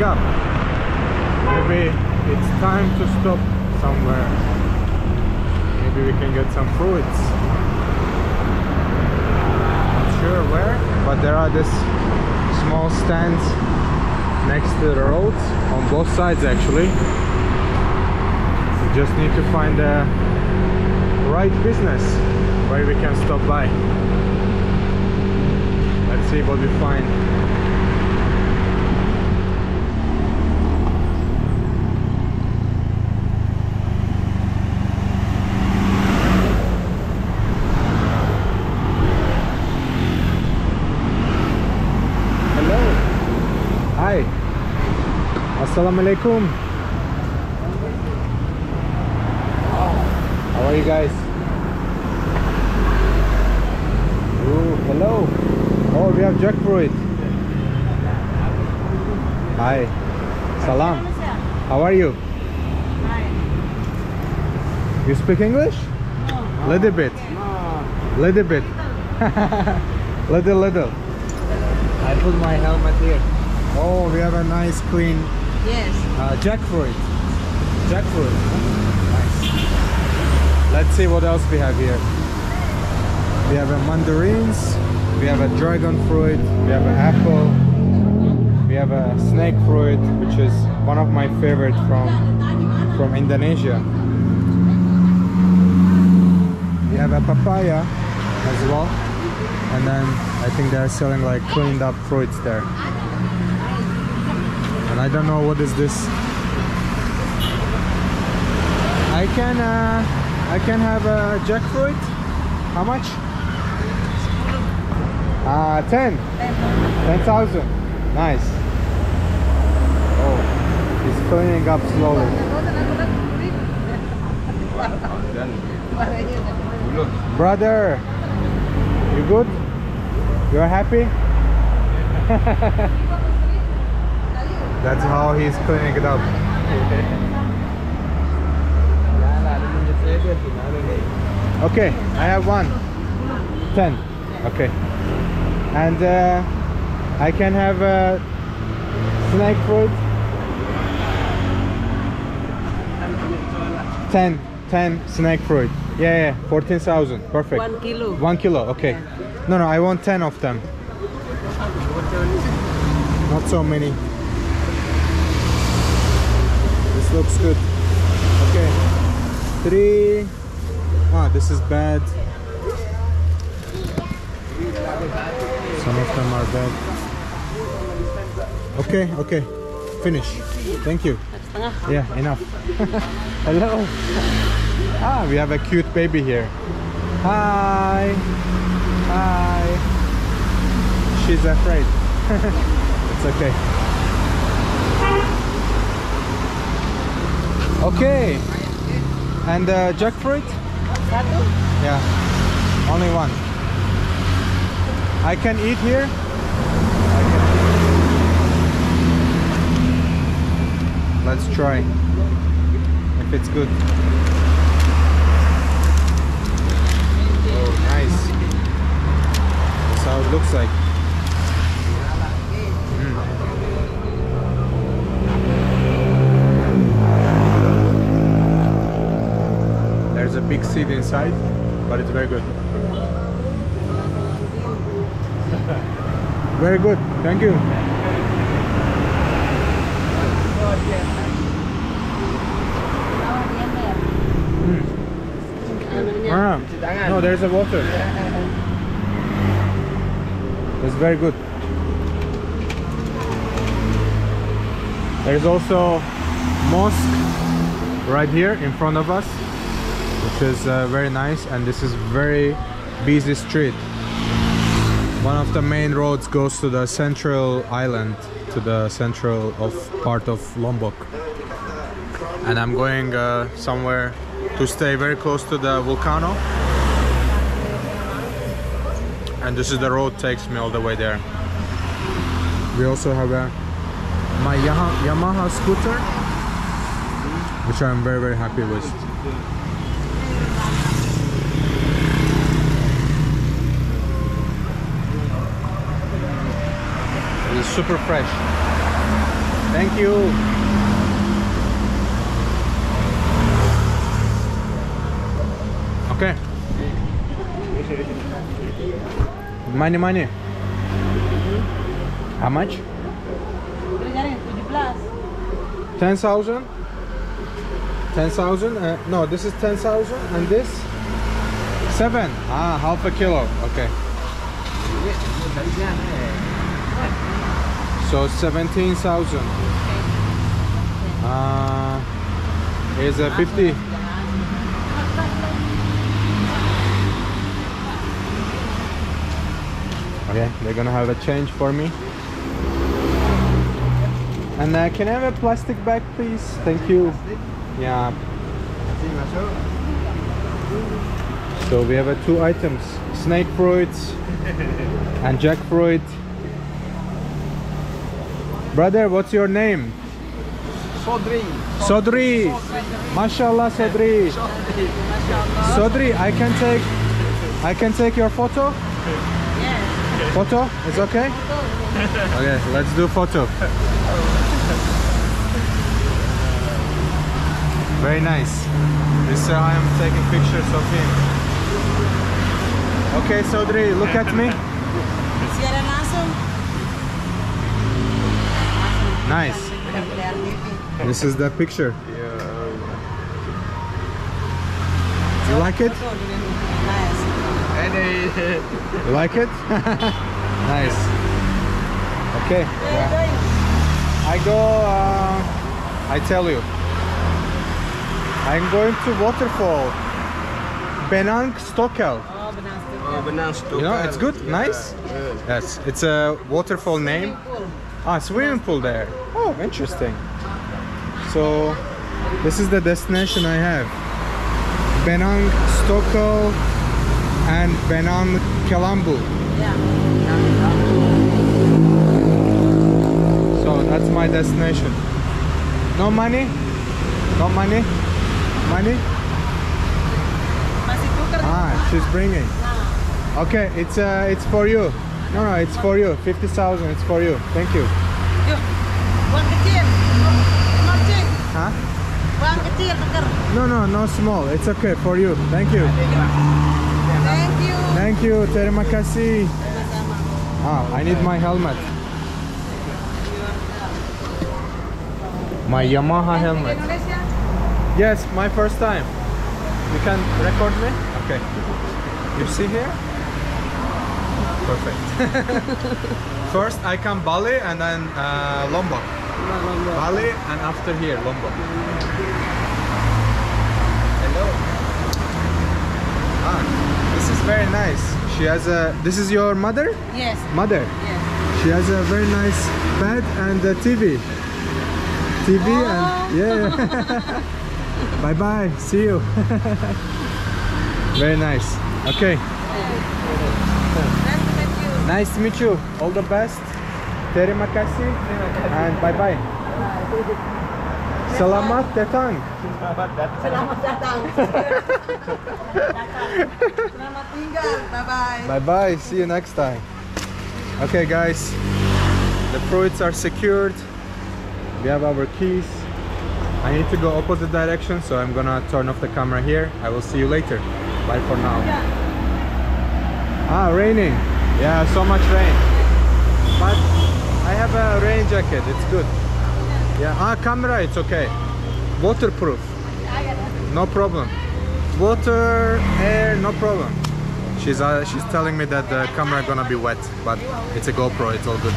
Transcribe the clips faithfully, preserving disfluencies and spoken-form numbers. filling up. Maybe it's time to stop somewhere. Maybe we can get some fruits. Not sure where, but there are these small stands next to the roads, on both sides actually. We just need to find the right business where we can stop by. Let's see what we find. Assalamu alaikum. How are you guys? Ooh, hello. Oh, we have jackfruit. Hi. Salam. How are you? Hi. You speak English? No. Little bit. No. Little bit. little, little. I put my helmet here. Oh, we have a nice clean. Yes. Uh, jackfruit. Jackfruit. Nice. Let's see what else we have here. We have a mandarins. We have a dragon fruit. We have an apple. We have a snake fruit, which is one of my favorite from from Indonesia. We have a papaya as well, and then I think they are selling like cleaned up fruits there. I don't know what is this. I can uh, I can have a jackfruit. How much? Uh, ten. Ten thousand. Nice. Oh, it's cleaning up slowly. Brother, you good? You're happy? That's how he's cleaning it up. Okay, I have one. Ten. Okay. And uh, I can have a snake fruit. Ten. Ten snake fruit. Yeah, yeah. Fourteen thousand. Perfect. One kilo. One kilo. Okay. No, no. I want ten of them. Not so many. Looks good. Okay, three. Ah, this is bad. Some of them are bad. Okay, okay, finish. Thank you. Yeah, enough. Hello. Ah, we have a cute baby here. Hi. Hi. She's afraid. It's okay. Okay, and uh, jackfruit? Yeah, only one. I can eat here. Let's try if it's good. Oh, nice. That's how it looks like. There's a big seed inside, but it's very good. Very good, thank you. Mm. Ah, no, there's a water. It's very good. There's also mosque right here in front of us, which is uh, very nice, and this is very busy street. One of the main roads goes to the central island, to the central of part of Lombok. And I'm going uh, somewhere to stay very close to the volcano. And this is the road takes me all the way there. We also have a, my Yamaha scooter, which I'm very very happy with. Super fresh. Thank you. Okay. Money, money. How much? Ten thousand. Ten thousand. Uh, no, this is ten thousand, and this seven. Ah, half a kilo. Okay. So seventeen thousand. Uh, is a fifty. Okay, they're gonna have a change for me. And uh, can I have a plastic bag, please? Thank you. Yeah. So we have uh, two items: snake fruit and jackfruit. Brother, what's your name? Sodri. Sodri. Mashallah, Sodri. Sodri, I can take, I can take your photo. Photo? It's okay? Okay, let's do photo. Very nice. This uh, I am taking pictures of him. Okay, Sodri, look at me. Nice. This is the picture. You like it? You like it? Nice. Okay. Yeah. I go. Uh, I tell you. I'm going to waterfall. Benang Stokel. Oh, Benang Stokel. You know, it's good. Yeah. Nice. Yeah. Yes, it's a waterfall name. Ah, swimming pool there. Oh, interesting. So, this is the destination I have. Benang Stokel. And Benang Kelambu. Yeah. So that's my destination. No money? No money? Money? Ah, she's bringing. Okay, it's uh, it's for you. No, no, it's for you. Fifty thousand. It's for you. Thank you. Huh? No, no, no small. It's okay for you. Thank you. Thank you. Thank you. Terima kasih. Ah, I need my helmet. My Yamaha helmet. Yes, my first time. You can record me? Okay. You see here? Perfect. First I come Bali and then uh, Lombok. Bali and after here Lombok. Hello. Ah. This is very nice. She has a. This is your mother? Yes. Mother? Yes. She has a very nice bed and a T V. T V oh. And. Yeah. Bye bye. See you. Very nice. Okay. Nice to meet you. Nice to meet you. All the best. Terima kasih. And bye bye. Selamat datang. Selamat datang. Selamat datang. Selamat tinggal. Bye-bye. Bye-bye. See you next time. Okay, guys. The fruits are secured. We have our keys. I need to go opposite direction, so I'm gonna turn off the camera here. I will see you later. Bye for now. Ah, raining. Yeah, so much rain. But I have a rain jacket. It's good. Yeah, ah, camera, it's okay. Waterproof. No problem. Water, air, no problem. She's uh, she's telling me that the camera gonna be wet, but it's a GoPro, it's all good.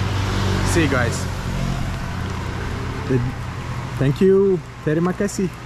See you guys. Thank you. Terima kasih.